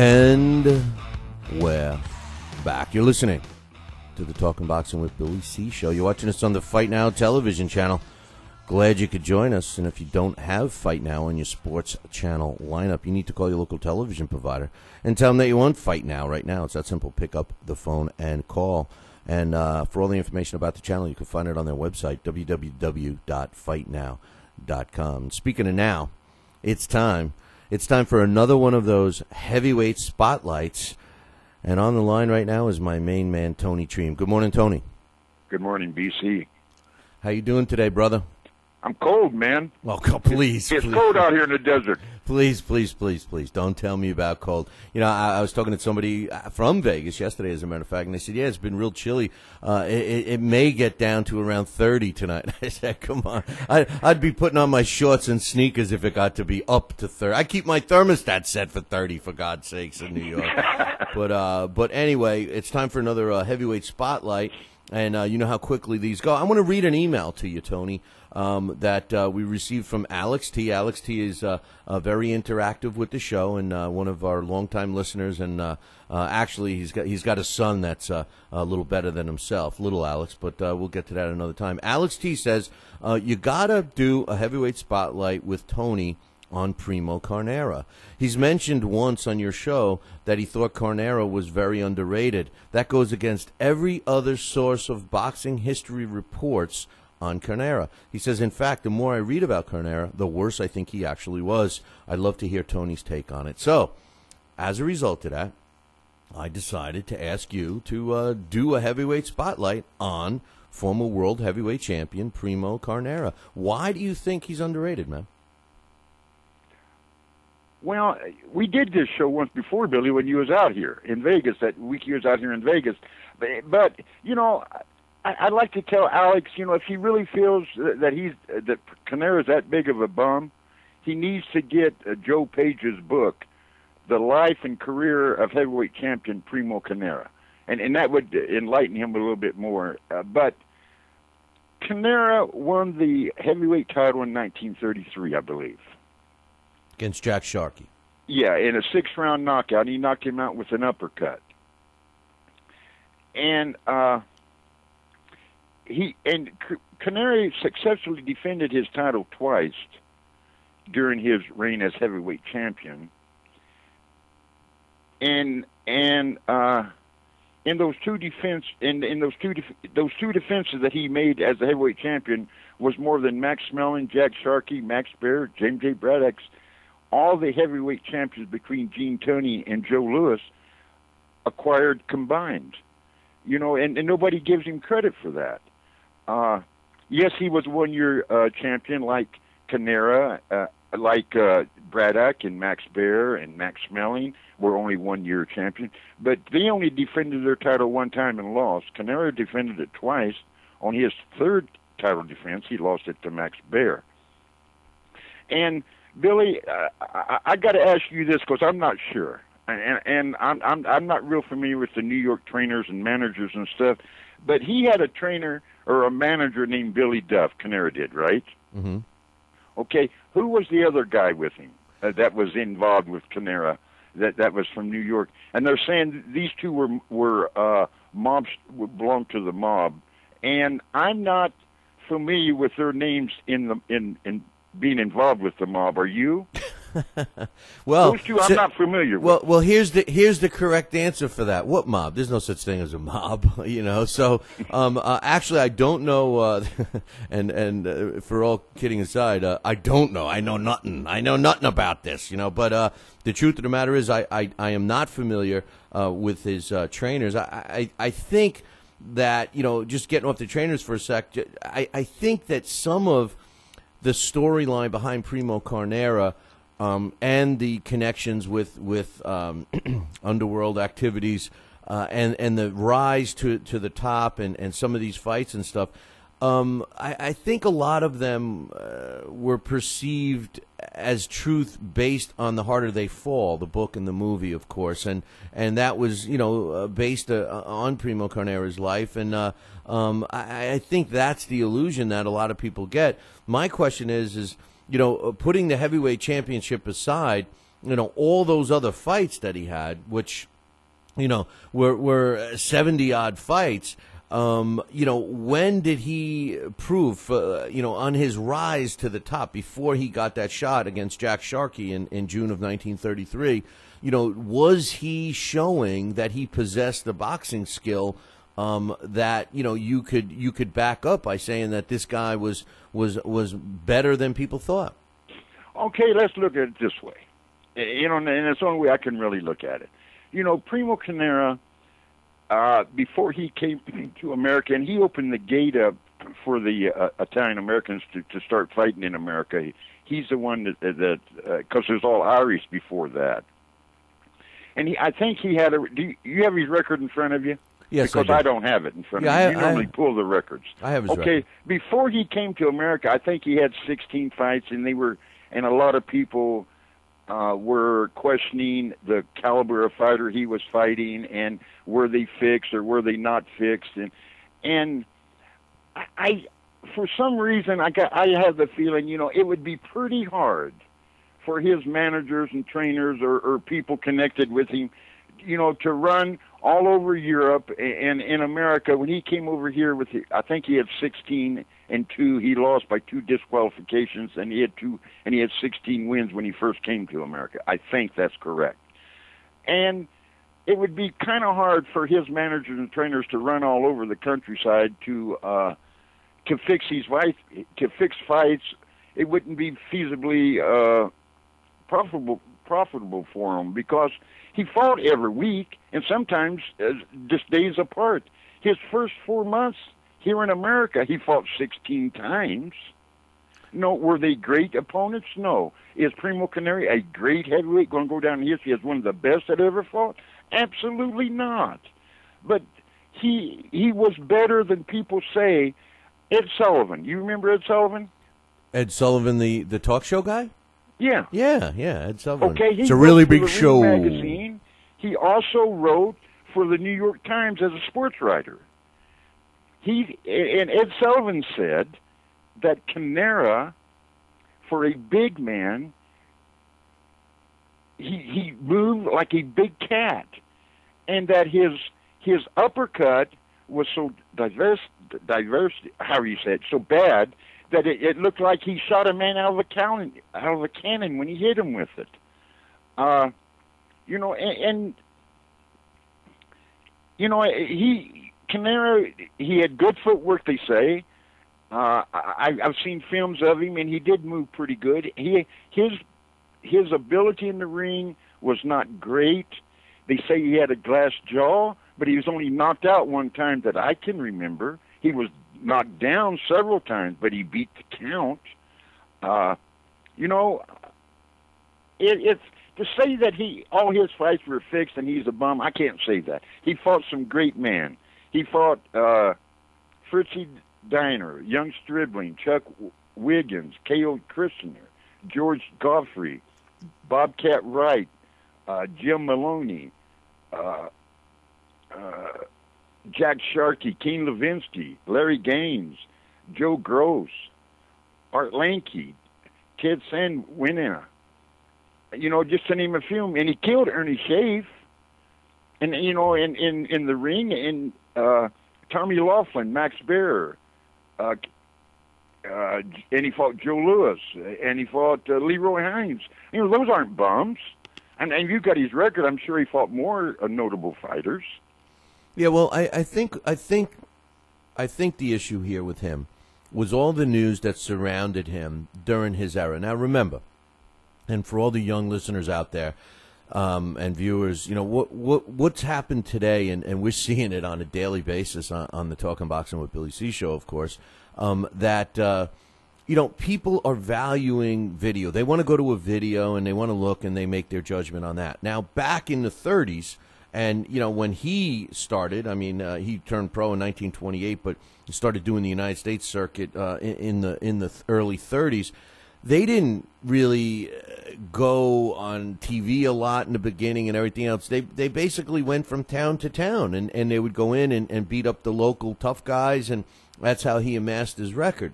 And we're back. You're listening to the Talking Boxing with Billy C Show. You're watching us on the Fight Now television channel. Glad you could join us. And if you don't have Fight Now on your sports channel lineup, you need to call your local television provider and tell them that you want Fight Now right now. It's that simple. Pick up the phone and call. And for all the information about the channel, you can find it on their website, www.fightnow.com. Speaking of now, it's time. It's time for another one of those heavyweight spotlights. And on the line right now is my main man, Tony Treem. Good morning, Tony. Good morning, BC. How you doing today, brother? I'm cold, man. Well, please. It's cold out here in the desert. Please. Don't tell me about cold. You know, I was talking to somebody from Vegas yesterday, as a matter of fact, and they said, yeah, it's been real chilly. It may get down to around 30 tonight. I said, come on. I'd be putting on my shorts and sneakers if it got to be up to 30. I keep my thermostat set for 30, for God's sakes, in New York. But anyway, it's time for another heavyweight spotlight. And you know how quickly these go. I want to read an email to you, Tony, that we received from Alex T. Alex T is very interactive with the show and one of our longtime listeners. And actually, he's got a son that's a little better than himself, little Alex. But we'll get to that another time. Alex T says, you got to do a heavyweight spotlight with Tony on Primo Carnera. He's mentioned once on your show that he thought Carnera was very underrated. That goes against every other source of boxing history reports on Carnera. He says, in fact, the more I read about Carnera, the worse I think he actually was. I'd love to hear Tony's take on it. So, as a result of that, I decided to ask you to do a heavyweight spotlight on former world heavyweight champion Primo Carnera. Why do you think he's underrated, man? Well, we did this show once before, Billy, when you was out here in Vegas, that week you was out here in Vegas. But you know, I'd like to tell Alex, you know, if he really feels that that Carnera's that big of a bum, he needs to get Joe Page's book, The Life and Career of Heavyweight Champion Primo Carnera. And that would enlighten him a little bit more. But Carnera won the heavyweight title in 1933, I believe. Against Jack Sharkey. Yeah, in a six-round knockout. He knocked him out with an uppercut. And Carnera successfully defended his title twice during his reign as heavyweight champion. And in those two defenses that he made as the heavyweight champion was more than Max Schmeling, Jack Sharkey, Max Baer, James J. Braddock, all the heavyweight champions between Gene Tunney and Joe Louis acquired combined. You know, and nobody gives him credit for that. Yes, he was one-year champion like Carnera, like Braddock and Max Baer and Max Schmeling were only one-year champions, but they only defended their title one time and lost. Carnera defended it twice. On his third title defense, he lost it to Max Baer. And Billy, I got to ask you this because I'm not sure, and I'm not real familiar with the New York trainers and managers and stuff, but he had a trainer or a manager named Billy Duff. Carnera did, right? Mm-hmm. Okay, who was the other guy with him that was involved with Carnera? That was from New York, and they're saying these two were mobs, belonged to the mob, and I'm not familiar with their names in being involved with the mob. Are you? Well, those two I'm not familiar with. Well, here's the correct answer for that. What mob? There's no such thing as a mob, you know. So, actually, I don't know. And for all kidding aside, I don't know. I know nothing. I know nothing about this, you know. But the truth of the matter is, I am not familiar with his trainers. I think that, you know, just getting off the trainers for a sec. I think that some of the storyline behind Primo Carnera and the connections with underworld activities and the rise to the top and some of these fights and stuff, I think a lot of them were perceived as truth based on The Harder They Fall, the book and the movie, of course, and that was, you know, based on Primo Carnera's life, and I think that's the illusion that a lot of people get. My question is, you know, putting the heavyweight championship aside, you know, all those other fights that he had, which, you know, were 70-odd fights, you know, when did he prove, you know, on his rise to the top before he got that shot against Jack Sharkey in June of 1933, you know, was he showing that he possessed the boxing skill that, you know, you could back up by saying that this guy was better than people thought? Okay, let's look at it this way. You know, and it's the only way I can really look at it. You know, Primo Carnera, before he came to America, and he opened the gate up for the Italian-Americans to start fighting in America. He's the one that because it was all Irish before that. And I think he had a – do you have his record in front of you? Yes, because I don't have it in front of you. You normally pull the records. I have his record. Okay, before he came to America, I think he had 16 fights, and they were – and a lot of people – were questioning the caliber of fighter he was fighting, and were they fixed or were they not fixed? And I for some reason, I have the feeling, you know, it would be pretty hard for his managers and trainers or people connected with him, you know, to run all over Europe and in America. When he came over here with, I think he had 16-2. He lost by 2 disqualifications, and he had 16 wins when he first came to America. I think that's correct. And it would be kind of hard for his managers and trainers to run all over the countryside to fix his wife, to fix fights. It wouldn't be feasibly profitable for him, because he fought every week, and sometimes just days apart. His first 4 months here in America, he fought 16 times. No, were they great opponents? No. Is Primo Carnera a great heavyweight going to go down in history as one of the best that ever fought? Absolutely not. But he was better than people say. Ed Sullivan, you remember Ed Sullivan? Ed Sullivan, the talk show guy? Yeah. Yeah, Ed Sullivan. Okay, it's a really big show. Magazine. He also wrote for the New York Times as a sports writer. And Ed Sullivan said that Carnera, for a big man, he moved like a big cat, and that his uppercut was so diverse, how you say it, so bad that it looked like he shot a man out of a cannon when he hit him with it. You know, and you know, Carnera, he had good footwork, they say. I've seen films of him, and he did move pretty good. His ability in the ring was not great. They say he had a glass jaw, but he was only knocked out one time that I can remember. He was knocked down several times, but he beat the count. You know, it's to say that all his fights were fixed and he's a bum. I can't say that. He fought some great men. He fought Fritzie Diner, Young Stribling, Chuck Wiggins, K.O. Christner, George Godfrey, Bobcat Wright, Jim Maloney, Jack Sharkey, Keen Levinsky, Larry Gaines, Joe Gross, Art Lanky, Ted Sandwina, you know, just to name a few. And he killed Ernie Schaaf, and, you know, in the ring, and Tommy Laughlin, Max Baer, and he fought Joe Louis, and he fought Leroy Hines. You know, those aren't bums. And you've got his record. I'm sure he fought more notable fighters. Yeah, well, I think the issue here with him was all the news that surrounded him during his era. Now, remember, and for all the young listeners out there and viewers, you know, what's happened today, and we're seeing it on a daily basis on the Talking Boxing with Billy C show, of course, that you know, people are valuing video. They want to go to a video and they want to look, and they make their judgment on that. Now, back in the 30s. And, you know, when he started, I mean, he turned pro in 1928, but he started doing the United States circuit in the early 30s. They didn't really go on TV a lot in the beginning and everything else. They basically went from town to town, and they would go in and beat up the local tough guys, and that's how he amassed his record.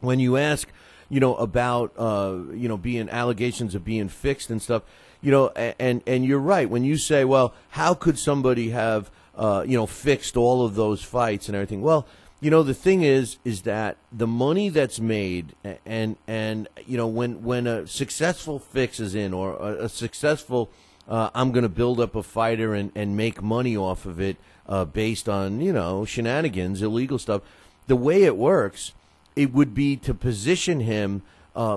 When you ask, you know, about, you know, being allegations of being fixed and stuff, you know, and you're right when you say, well, how could somebody have, you know, fixed all of those fights and everything? Well, you know, the thing is that the money that's made and you know, when a successful fix is in, or a successful, I'm going to build up a fighter and make money off of it based on, you know, shenanigans, illegal stuff, the way it works, it would be to position him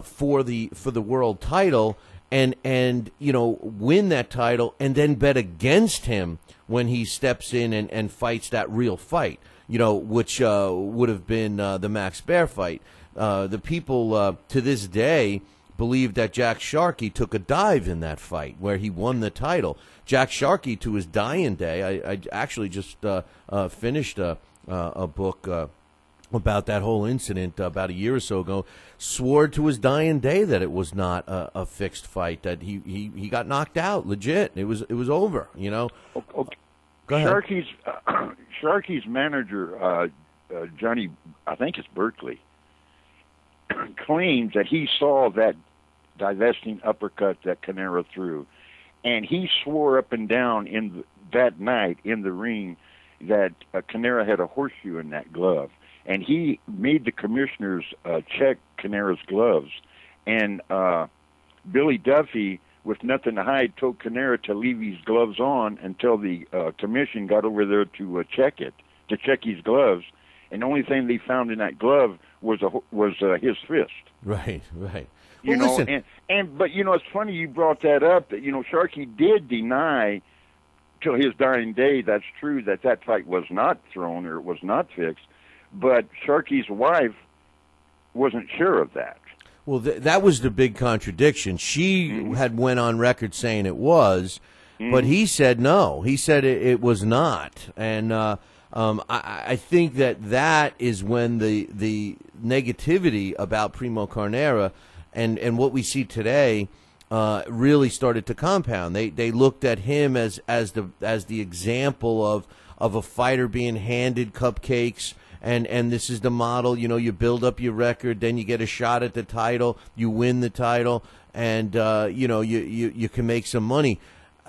for the world title and you know, win that title and then bet against him when he steps in and fights that real fight, you know, which would have been the Max Baer fight. The people to this day believe that Jack Sharkey took a dive in that fight where he won the title. Jack Sharkey, to his dying day, I actually just finished a book about that whole incident about a year or so ago, swore to his dying day that it was not a fixed fight, that he got knocked out legit. It was over, you know. Okay. Go ahead. Sharkey's manager, Johnny, I think it's Berkeley, claims that he saw that divesting uppercut that Carnera threw, and he swore up and down that night in the ring that Carnera had a horseshoe in that glove. And he made the commissioners check Carnera's gloves. And Billy Duffy, with nothing to hide, told Carnera to leave his gloves on until the commission got over there to check his gloves. And the only thing they found in that glove was his fist. Right, right. You know, listen. But you know, it's funny you brought that up. That, you know, Sharkey did deny till his dying day. That's true. That fight was not thrown or it was not fixed. But Sharkey's wife wasn't sure of that. Well, that was the big contradiction. She had went on record saying it was, but he said no. He said it was not. And I think that is when the negativity about Primo Carnera and what we see today really started to compound. They looked at him as the example of a fighter being handed cupcakes. And this is the model, you know, you build up your record, then you get a shot at the title, you win the title, and, you know, you can make some money.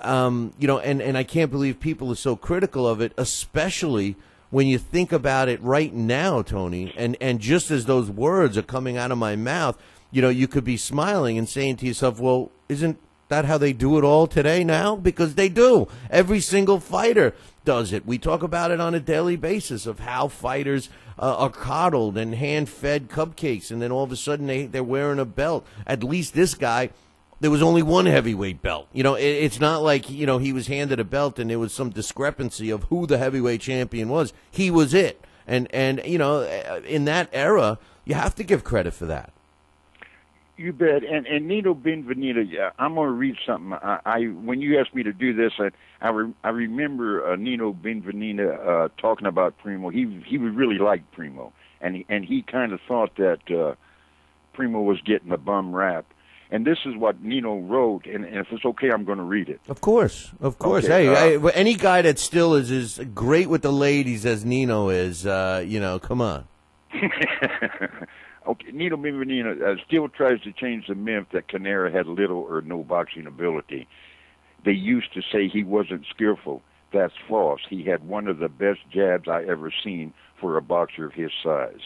You know, and I can't believe people are so critical of it, especially when you think about it right now, Tony, and just as those words are coming out of my mouth, you know, you could be smiling and saying to yourself, well, isn't that how they do it all today now? Because they do. Every single fighter does it. We talk about it on a daily basis of how fighters are coddled and hand-fed cupcakes, and then all of a sudden they're wearing a belt. At least this guy, there was only one heavyweight belt. You know, it's not like, you know, he was handed a belt and there was some discrepancy of who the heavyweight champion was. He was it. And you know, in that era, you have to give credit for that. You bet. And Nino Benvenuti, I'm going to read something. When you asked me to do this, I remember Nino Benvenuti talking about Primo. He really liked Primo, and he kind of thought that Primo was getting a bum rap. And this is what Nino wrote, and if it's okay, I'm going to read it. Of course, of course. Okay. Hey, any guy that still is as great with the ladies as Nino is, you know, come on. Okay, Nino Benvenuti still tries to change the myth that Carnera had little or no boxing ability. They used to say he wasn't skillful. That's false. He had one of the best jabs I ever seen for a boxer of his size.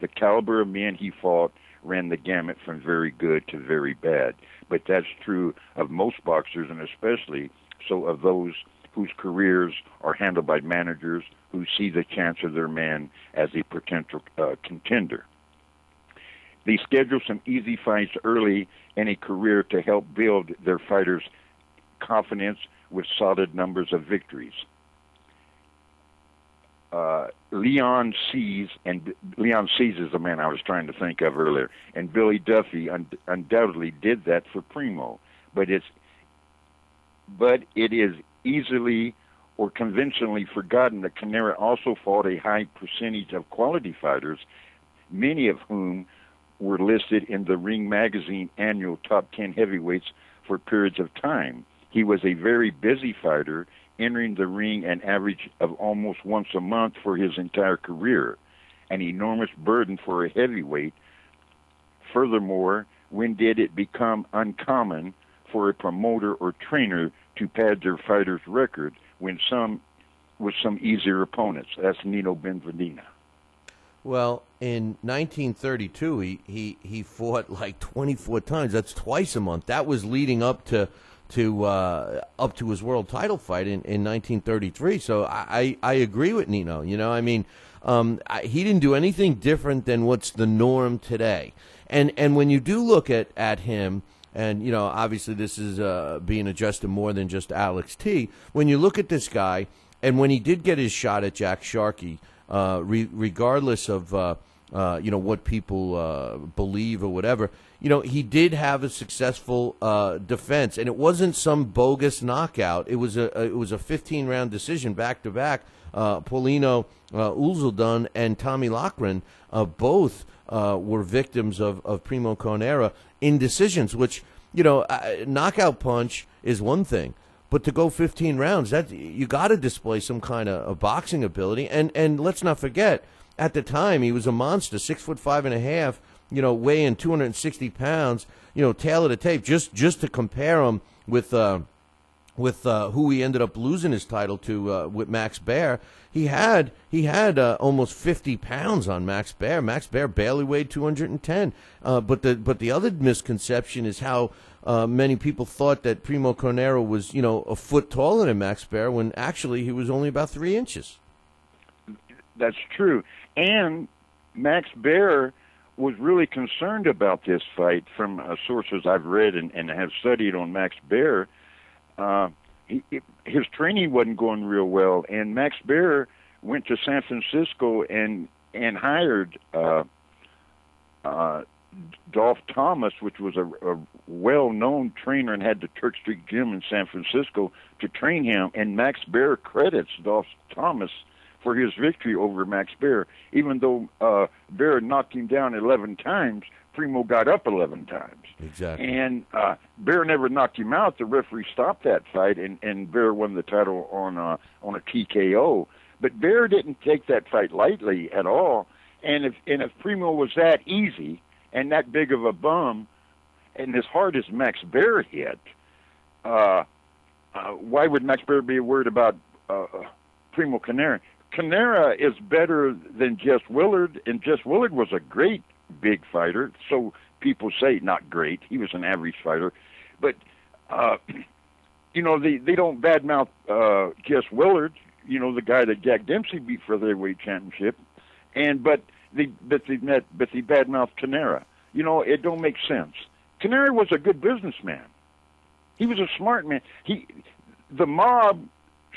The caliber of men he fought ran the gamut from very good to very bad. But that's true of most boxers, and especially so of those whose careers are handled by managers who see the chance of their man as a potential contender. They schedule some easy fights early in a career to help build their fighters' confidence with solid numbers of victories. Leon Sees is the man I was trying to think of earlier, and Billy Duffy undoubtedly did that for Primo, but it is easily or conventionally forgotten that Carnera also fought a high percentage of quality fighters, many of whom were listed in the Ring Magazine annual Top 10 Heavyweights for periods of time. He was a very busy fighter, entering the ring an average of almost once a month for his entire career, an enormous burden for a heavyweight. Furthermore, when did it become uncommon for a promoter or trainer to pad their fighter's record with some easier opponents. That's Nino Benvenuti. Well, in 1932, he fought like 24 times. That's twice a month. That was leading up to his world title fight in 1933. So I agree with Nino. You know, I mean, he didn't do anything different than what's the norm today. And when you do look at him, and, you know, obviously this is being adjusted more than just Alex T. When you look at this guy, and when he did get his shot at Jack Sharkey, regardless of, you know, what people believe or whatever, you know, he did have a successful defense. And it wasn't some bogus knockout. It was a 15-round decision back-to-back. Paulino Uzcudun and Tommy Loughran both were victims of Primo Carnera in decisions, which, you know, knockout punch is one thing, but to go 15 rounds, that you got to display some kind of boxing ability. And let's not forget, at the time he was a monster, 6'5½", you know, weighing 260 pounds, you know, tail of the tape. Just to compare him with who he ended up losing his title to, with Max Baer, he had almost 50 pounds on Max Baer. Max Baer barely weighed 210. But the other misconception is how many people thought that Primo Carnera was, you know, a foot taller than Max Baer, when actually he was only about 3 inches. That's true. And Max Baer was really concerned about this fight from sources I've read and have studied on Max Baer. His training wasn't going real well, and Max Baer went to San Francisco and hired Dolph Thomas, which was a well-known trainer and had the Turk Street Gym in San Francisco, to train him. And Max Baer credits Dolph Thomas for his victory over Max Baer. Even though Baer knocked him down 11 times, Primo got up 11 times. Exactly. And Baer never knocked him out. The referee stopped that fight, and Baer won the title on a TKO. But Baer didn't take that fight lightly at all. And if Primo was that easy and that big of a bum, and as hard as Max Baer hit, why would Max Baer be worried about Primo Carnera? Carnera is better than Jess Willard, and Jess Willard was a great big fighter, so people say. Not great, he was an average fighter, but you know, they don't badmouth Jess Willard, you know, the guy that Jack Dempsey beat for the heavyweight championship, but they badmouth Carnera. You know, it don't make sense. Carnera was a good businessman. He was a smart man. The mob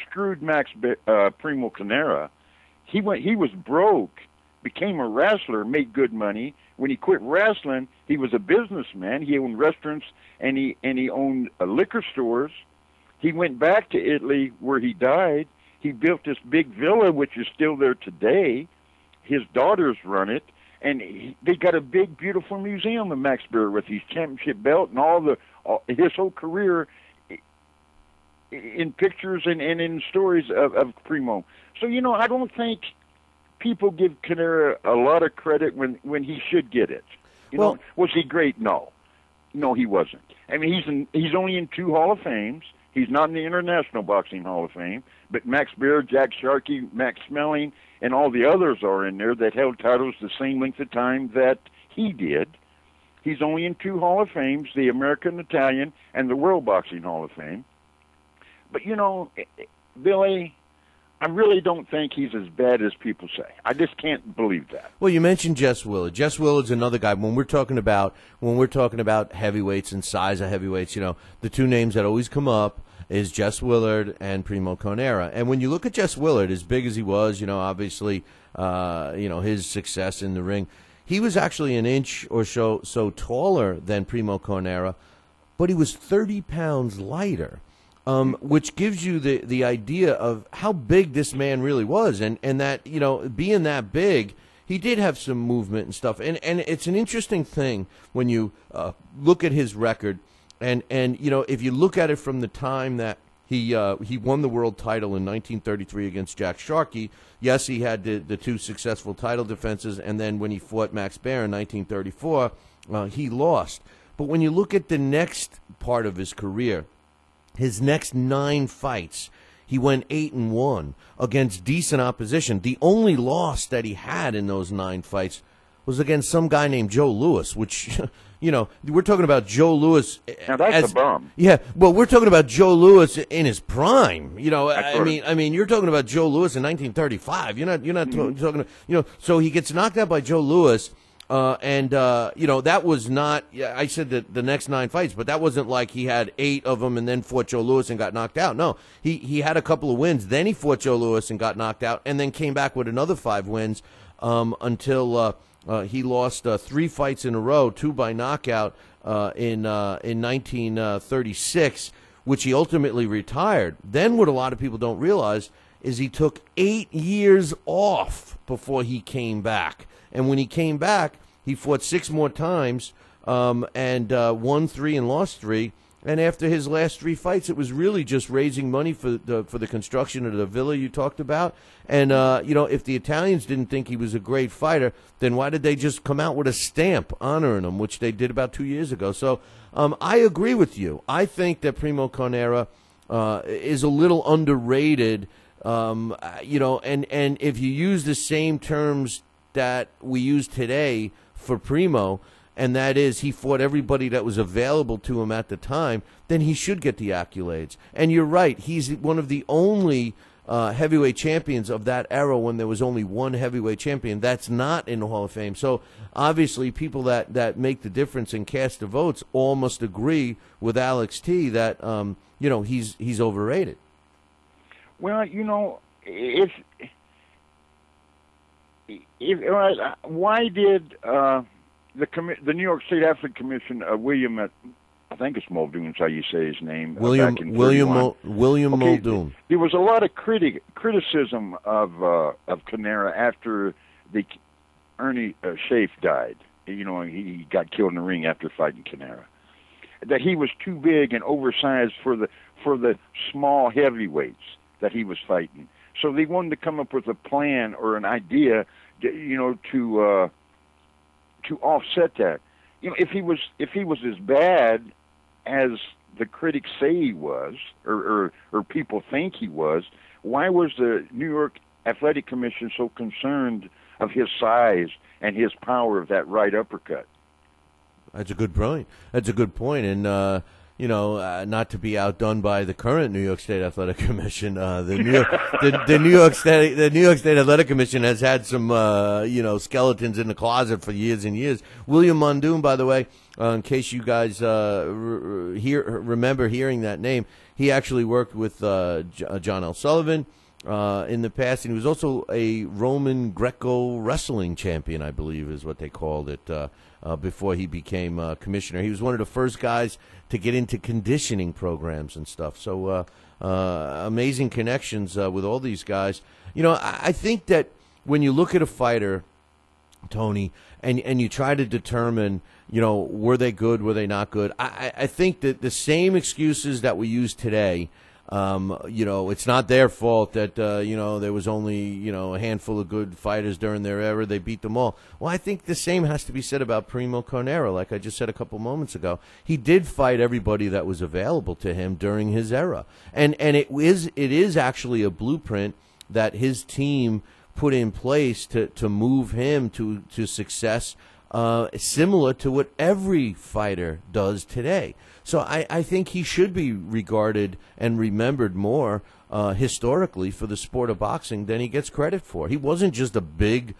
screwed Primo Carnera. He was broke, became a wrestler, made good money. When he quit wrestling, he was a businessman. He owned restaurants, and he owned liquor stores. He went back to Italy where he died. He built this big villa, which is still there today. His daughters run it, and they got a big, beautiful museum of Max Baer with his championship belt and his whole career in pictures and in stories of Primo. So, you know, I don't think people give Carnera a lot of credit when he should get it. You know, was he great? No, he wasn't. I mean, he's only in 2 Hall of Fames. He's not in the International Boxing Hall of Fame, but Max Baer, Jack Sharkey, Max Schmeling, and all the others are in there that held titles the same length of time that he did. He's only in 2 Hall of Fames, the American Italian and the World Boxing Hall of Fame. But, you know, Billy, I really don't think he's as bad as people say. I just can't believe that. Well, you mentioned Jess Willard. Jess Willard's another guy. When we're talking about heavyweights and size of heavyweights, you know, the 2 names that always come up is Jess Willard and Primo Carnera. And when you look at Jess Willard, as big as he was, you know, obviously, you know, his success in the ring, he was actually an inch or so taller than Primo Carnera, but he was 30 pounds lighter. Which gives you the idea of how big this man really was, and that, you know, being that big, he did have some movement and stuff. And it's an interesting thing when you look at his record, and you know, if you look at it from the time that he won the world title in 1933 against Jack Sharkey. Yes, he had the 2 successful title defenses, and then when he fought Max Baer in 1934, he lost. But when you look at the next part of his career, his next 9 fights, he went 8-1 against decent opposition. The only loss that he had in those 9 fights was against some guy named Joe Louis, which, you know, we're talking about Joe Louis. Now that's a bum. Yeah, well, we're talking about Joe Louis in his prime. You know, I mean, you're talking about Joe Louis in 1935. You're not talking. You know, so he gets knocked out by Joe Louis, you know, that was not. I said that the next 9 fights, but that wasn't like he had 8 of them and then fought Joe Louis and got knocked out. No, he had a couple of wins. Then he fought Joe Louis and got knocked out, and then came back with another 5 wins until. He lost 3 fights in a row, 2 by knockout in 1936, which he ultimately retired. Then what a lot of people don't realize is he took 8 years off before he came back. And when he came back, he fought 6 more times and won 3 and lost 3. And after his last 3 fights, it was really just raising money for the construction of the villa you talked about. And, you know, if the Italians didn't think he was a great fighter, then why did they just come out with a stamp honoring him, which they did about 2 years ago? So I agree with you. I think that Primo Carnera is a little underrated, you know, and if you use the same terms that we use today for Primo, and that is he fought everybody that was available to him at the time, then he should get the accolades. And you're right, he's one of the only heavyweight champions of that era when there was only one heavyweight champion. That's not in the Hall of Fame. So obviously people that make the difference and cast the votes all must agree with Alex T that, you know, he's overrated. Well, you know, why did... The New York State Athletic Commission, William, I think it's Muldoon is how you say his name. William Muldoon. There was a lot of criticism of Carnera after the Ernie Schaaf died. You know, he got killed in the ring after fighting Carnera. That he was too big and oversized for the small heavyweights that he was fighting. So they wanted to come up with a plan or an idea, you know, to offset that. You know, if he was as bad as the critics say he was, or people think he was, why was the New York Athletic Commission so concerned of his size and his power of that right uppercut? That's a good point. That's a good point. And you know, not to be outdone by the current New York State Athletic Commission. The New York State Athletic Commission has had some, you know, skeletons in the closet for years and years. William Muldoon, by the way, in case you guys remember hearing that name, he actually worked with John L. Sullivan in the past, and he was also a Roman Greco wrestling champion, I believe, is what they called it. Before he became commissioner, he was one of the first guys to get into conditioning programs and stuff. So amazing connections with all these guys. You know, I think that when you look at a fighter, Tony, and you try to determine, you know, were they good, were they not good? I think that the same excuses that we use today. You know, it's not their fault that, you know, there was only, you know, a handful of good fighters during their era. They beat them all. Well, I think the same has to be said about Primo Carnera, like I just said a couple moments ago. He did fight everybody that was available to him during his era. And it is actually a blueprint that his team put in place to move him to success, similar to what every fighter does today. So I think he should be regarded and remembered more historically for the sport of boxing than he gets credit for. He wasn't just a big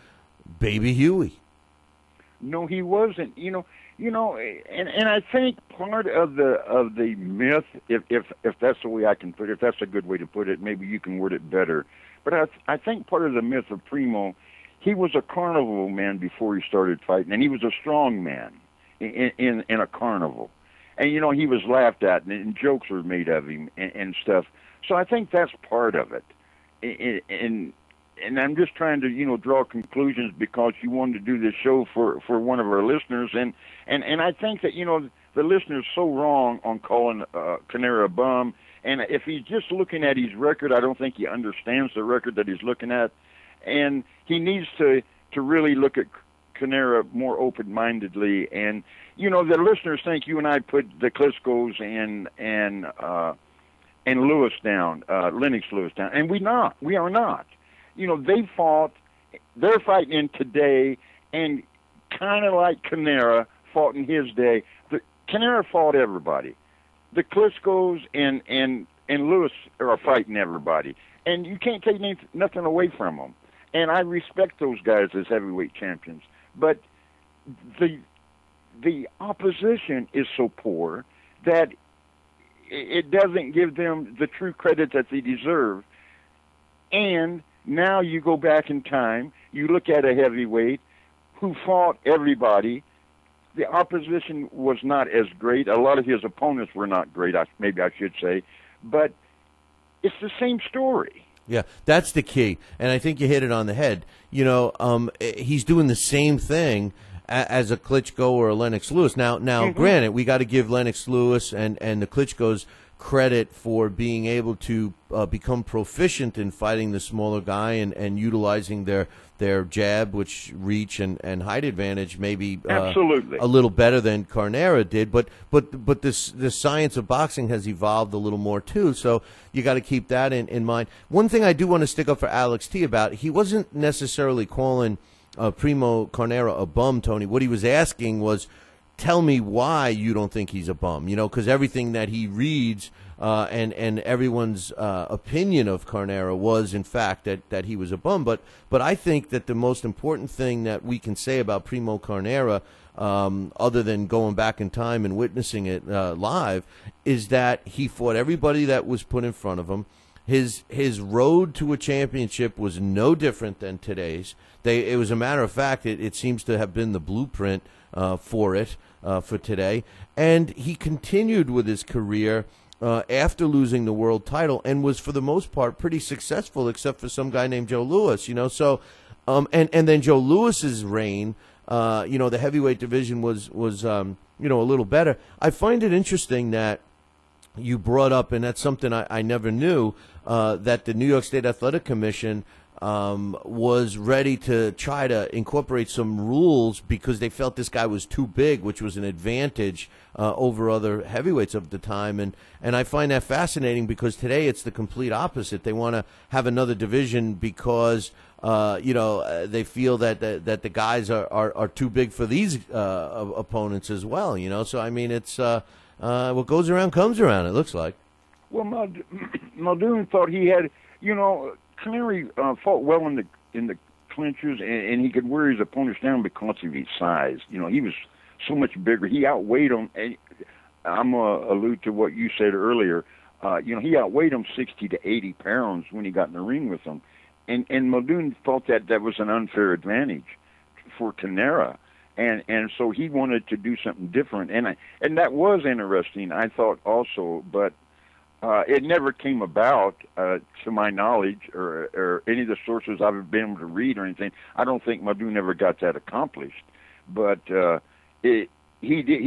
baby Huey. No, he wasn't. You know, and I think part of the myth, if that's the way I can put it, if that's a good way to put it, maybe you can word it better. But I think part of the myth of Primo, he was a carnival man before he started fighting, and he was a strong man in a carnival. And, you know, he was laughed at, and jokes were made of him and stuff. So I think that's part of it. And I'm just trying to, you know, draw conclusions because you wanted to do this show for one of our listeners. And I think that, you know, the listener's so wrong on calling Carnera a bum. And if he's just looking at his record, I don't think he understands the record that he's looking at. And he needs to really look at Carnera more open-mindedly. And, you know, the listeners think you and I put the Klitschko's and Lewis down, Lennox Lewis down, and we are not. You know, they fought, they're fighting in today, and kind of like Carnera fought in his day. Carnera fought everybody. The Klitschko's and Lewis are fighting everybody, and you can't take nothing away from them. And I respect those guys as heavyweight champions, but the opposition is so poor that it doesn't give them the true credit that they deserve. And now you go back in time, you look at a heavyweight who fought everybody. The opposition was not as great. A lot of his opponents were not great, maybe I should say. But it's the same story. Yeah, that's the key. And I think you hit it on the head. You know, he's doing the same thing as a Klitschko or a Lennox Lewis. Now, mm-hmm. Granted, we got to give Lennox Lewis and the Klitschko's credit for being able to become proficient in fighting the smaller guy and utilizing their jab, which reach and height advantage, maybe absolutely a little better than Carnera did. But the science of boxing has evolved a little more too. So you got to keep that in mind. One thing I do want to stick up for Alex T about, he wasn't necessarily calling Primo Carnera a bum, Tony. What he was asking was, tell me why you don't think he's a bum, you know, because everything that he reads and everyone's opinion of Carnera was, in fact, that he was a bum. But I think that the most important thing that we can say about Primo Carnera, other than going back in time and witnessing it live, is that he fought everybody that was put in front of him. His road to a championship was no different than today's. It was a matter of fact, it seems to have been the blueprint for it. For today, and he continued with his career after losing the world title, and was for the most part pretty successful, except for some guy named Joe Louis, you know. So, and then Joe Lewis's reign, you know, the heavyweight division was you know, a little better. I find it interesting that you brought up, and that's something I never knew, that the New York State Athletic Commission was ready to try to incorporate some rules because they felt this guy was too big, which was an advantage over other heavyweights of the time. And I find that fascinating because today it's the complete opposite. They want to have another division because you know, they feel that the guys are too big for these opponents as well, you know. So I mean, it's what goes around comes around, it looks like. Well, Muldoon thought he had, you know, Carnera fought well in the clinches, and he could wear his opponents down because of his size. You know, he was so much bigger. He outweighed him. And I'm going to allude to what you said earlier. You know, he outweighed him 60 to 80 pounds when he got in the ring with him. And Muldoon thought that was an unfair advantage for Carnera. And so he wanted to do something different. And that was interesting, I thought, also, but it never came about, to my knowledge, or any of the sources I've been able to read or anything. I don't think Muldoon ever got that accomplished. But he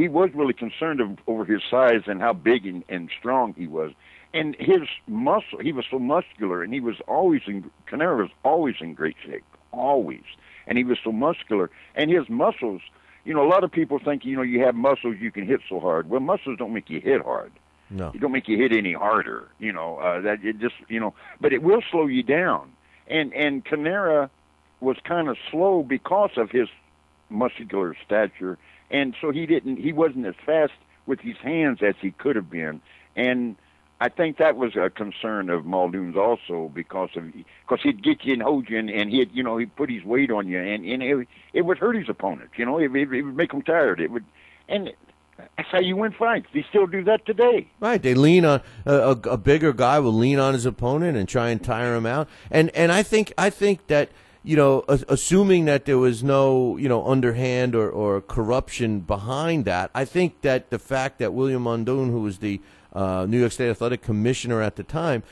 was really concerned over his size and how big and strong he was, and his muscle. He was so muscular, and he was always Carnera was always in great shape, always. And he was so muscular, and his muscles. You know, a lot of people think, you know, you have muscles, you can hit so hard. Well, muscles don't make you hit hard. No. It don't make you hit any harder, you know. That it just, you know, but it will slow you down. And Carnera was kind of slow because of his muscular stature, and so he wasn't as fast with his hands as he could have been. And I think that was a concern of Muldoon's also, because he'd get you and hold you, and he'd, you know, he'd put his weight on you, and it would hurt his opponents. You know, it would make them tired. It would, and that's how you win fights. They still do that today. Right. They lean on a bigger guy will lean on his opponent and try and tire him out. And I think that, you know, assuming that there was no, you know, underhand or corruption behind that, I think that the fact that William Muldoon, who was the New York State Athletic Commissioner at the time,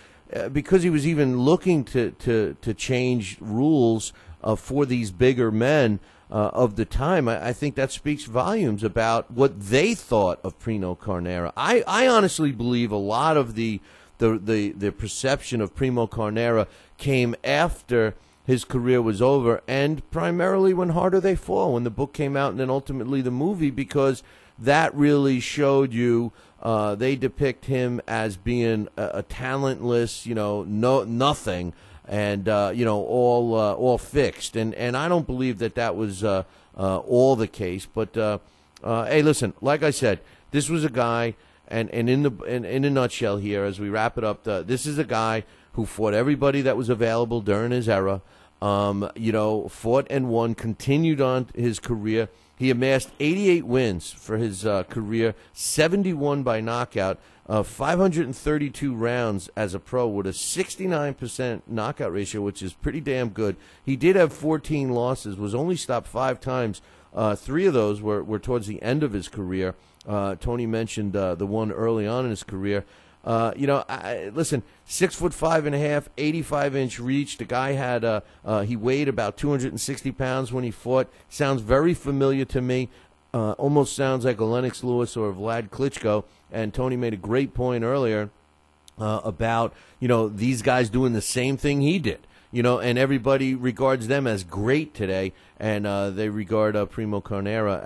because he was even looking to change rules for these bigger men, of the time, I think that speaks volumes about what they thought of Primo Carnera. I honestly believe a lot of the perception of Primo Carnera came after his career was over, and primarily when Harder They Fall, when the book came out and then ultimately the movie, because that really showed you they depict him as being a talentless, nothing, and all fixed. And I don't believe that was all the case. But hey, listen, like I said, this was a guy, and in a nutshell here, as we wrap it up, this is a guy who fought everybody that was available during his era. Fought and won, continued on his career. He amassed 88 wins for his career, 71 by knockout, 532 rounds as a pro with a 69% knockout ratio, which is pretty damn good. He did have 14 losses, was only stopped 5 times. 3 of those were towards the end of his career. Tony mentioned the one early on in his career. Listen, 6'5.5", 85-inch reach. The guy had he weighed about 260 pounds when he fought. Sounds very familiar to me. Almost sounds like a Lennox Lewis or a Vlad Klitschko. And Tony made a great point earlier about, these guys doing the same thing he did. And everybody regards them as great today, and they regard Primo Carnera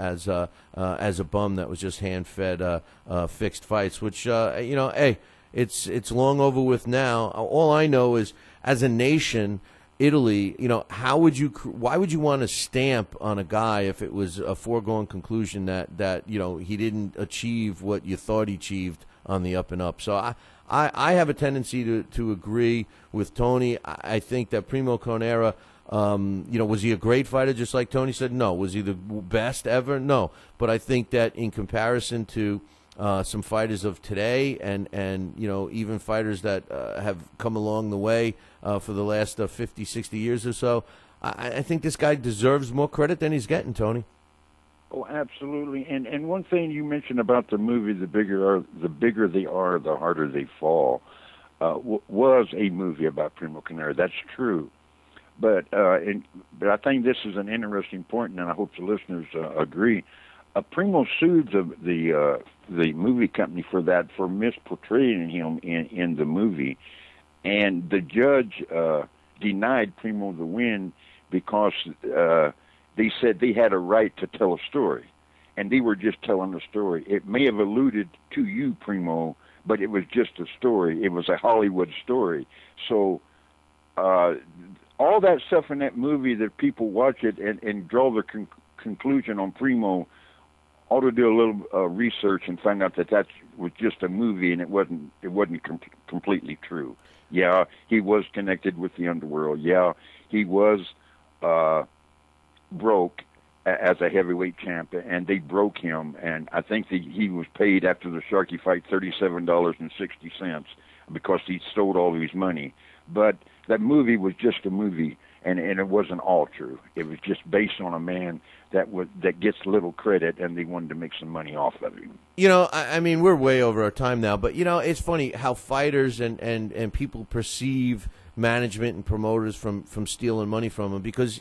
as a bum that was just hand-fed fixed fights, which, hey, it's long over with now. All I know is, as a nation, Italy, why would you want to stamp on a guy if it was a foregone conclusion that he didn't achieve what you thought he achieved on the up and up? So I have a tendency to agree with Tony. I think that Primo Carnera, was he a great fighter? Just like Tony said, no. Was he the best ever? No. But I think that in comparison to some fighters of today and even fighters that have come along the way for the last 50, 60 years or so, I think this guy deserves more credit than he's getting, Tony. Oh, absolutely. And one thing you mentioned about the movie, the bigger they are, the harder they fall, was a movie about Primo Carnera. That's true. But I think this is an interesting point, and I hope the listeners agree. Primo sued the movie company for misportraying him in the movie, and the judge denied Primo the win because. They said they had a right to tell a story, and they were just telling a story. It may have alluded to you, Primo, but it was just a story. It was a Hollywood story. So all that stuff in that movie that people watch it and draw the conclusion on Primo ought to do a little research and find out that was just a movie and it wasn't completely true. Yeah, he was connected with the underworld. Yeah, he was... broke as a heavyweight champ, and they broke him, and I think he was paid after the Sharkey fight $37.60 because he stole all his money. But that movie was just a movie, and it wasn't all true. It was just based on a man that gets little credit, and they wanted to make some money off of him. I mean, we're way over our time now, but it's funny how fighters and people perceive management and promoters from stealing money from them, because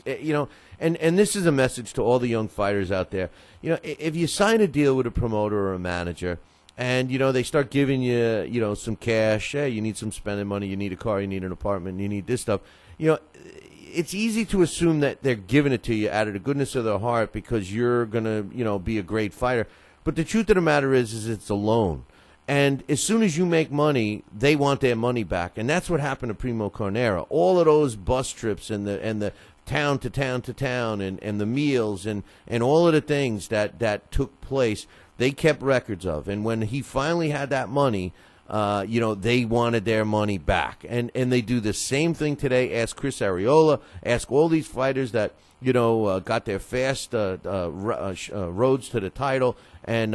and this is a message to all the young fighters out there. If you sign a deal with a promoter or a manager, and they start giving you some cash, hey, you need some spending money, you need a car, you need an apartment, you need this stuff, it's easy to assume that they're giving it to you out of the goodness of their heart because you're gonna be a great fighter. But the truth of the matter is it's a loan. And as soon as you make money, they want their money back, and that's what happened to Primo Carnera. All of those bus trips and the town to town to town and the meals and all of the things that took place, they kept records of. And when he finally had that money, they wanted their money back, and they do the same thing today. Ask Chris Areola, ask all these fighters that got their fast roads to the title, and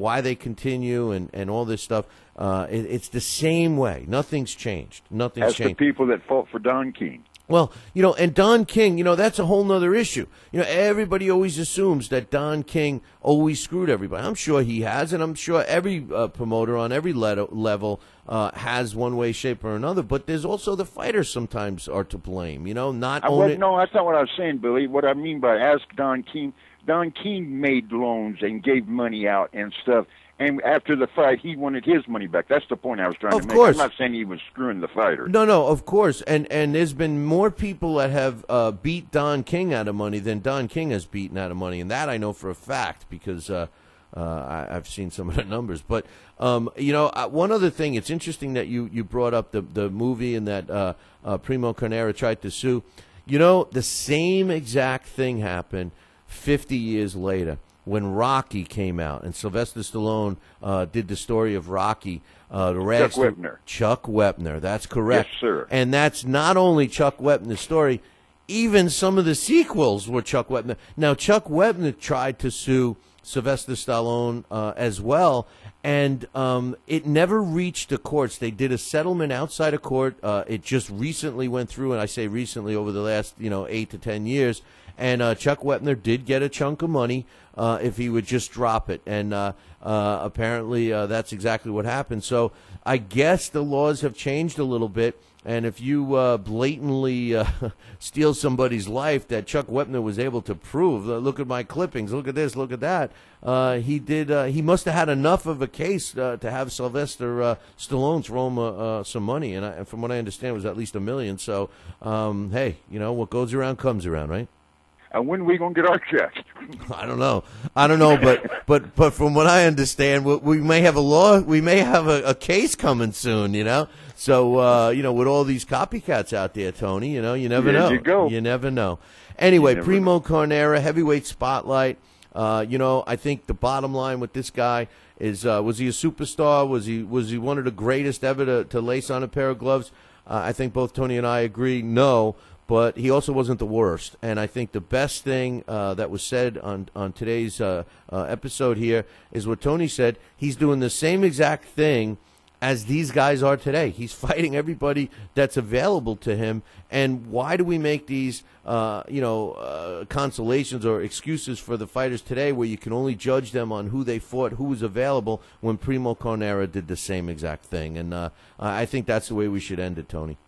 why they continue and all this stuff. It's the same way. Nothing's changed. Nothing's changed. Ask the people that fought for Don King. Well, and Don King, that's a whole nother issue. Everybody always assumes that Don King always screwed everybody. I'm sure he has, and I'm sure every promoter on every level has one way, shape, or another. But there's also the fighters sometimes are to blame, not only... No, that's not what I was saying, Billy. What I mean by ask Don King, Don King made loans and gave money out and stuff, And after the fight, he wanted his money back. That's the point I was trying to make. I'm not saying he was screwing the fighter. No, no, of course. And there's been more people that have beat Don King out of money than Don King has beaten out of money. And that I know for a fact because I've seen some of the numbers. But, you know, one other thing. It's interesting that you brought up the movie and that Primo Carnera tried to sue. You know, the same exact thing happened 50 years later. When Rocky came out and Sylvester Stallone did the story of Rocky, Chuck Wepner, that's correct. Yes, sir. And that's not only Chuck Wepner's story, even some of the sequels were Chuck Wepner. Now, Chuck Wepner tried to sue Sylvester Stallone as well, and it never reached the courts. They did a settlement outside of court. It just recently went through, and I say recently over the last 8 to 10 years. And Chuck Wepner did get a chunk of money if he would just drop it. And apparently that's exactly what happened. So I guess the laws have changed a little bit. And if you blatantly steal somebody's life that Chuck Wepner was able to prove, look at my clippings, look at this, look at that, he must have had enough of a case to have Sylvester Stallone throw him some money. And from what I understand, it was at least $1 million. So, hey, you know, what goes around comes around, right? And when are we gonna get our check? I don't know, but from what I understand, we may have a case coming soon, you know. So with all these copycats out there, Tony, you never know. You go. You never know. Anyway, Primo Carnera, heavyweight spotlight. I think the bottom line with this guy is: was he a superstar? Was he one of the greatest ever to lace on a pair of gloves? I think both Tony and I agree. No. But he also wasn't the worst, and I think the best thing that was said on today's episode here is what Tony said. He's doing the same exact thing as these guys are today. He's fighting everybody that's available to him, and why do we make these consolations or excuses for the fighters today where you can only judge them on who they fought, who was available, when Primo Carnera did the same exact thing? And I think that's the way we should end it, Tony.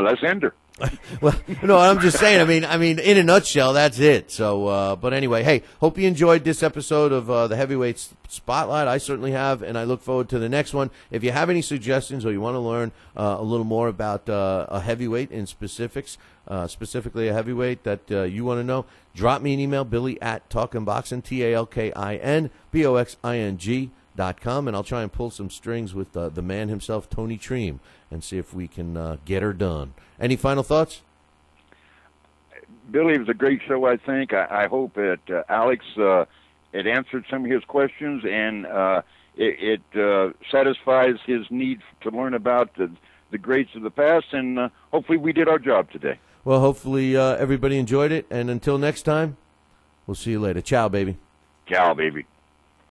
Let's end her. Well, no, I'm just saying, I mean, in a nutshell, that's it. So, but anyway, hey, hope you enjoyed this episode of the Heavyweight Spotlight. I certainly have, and I look forward to the next one. If you have any suggestions or you want to learn a little more about a heavyweight in specifics, specifically a heavyweight that you want to know, drop me an email, billy@talkinboxing, talkinboxing.com, and I'll try and pull some strings with the man himself, Tony Treem, and see if we can get her done. Any final thoughts? Billy, it was a great show, I think. I hope that Alex, it answered some of his questions, and it satisfies his need to learn about the greats of the past, and hopefully we did our job today. Well, hopefully everybody enjoyed it, and until next time, we'll see you later. Ciao, baby. Ciao, baby.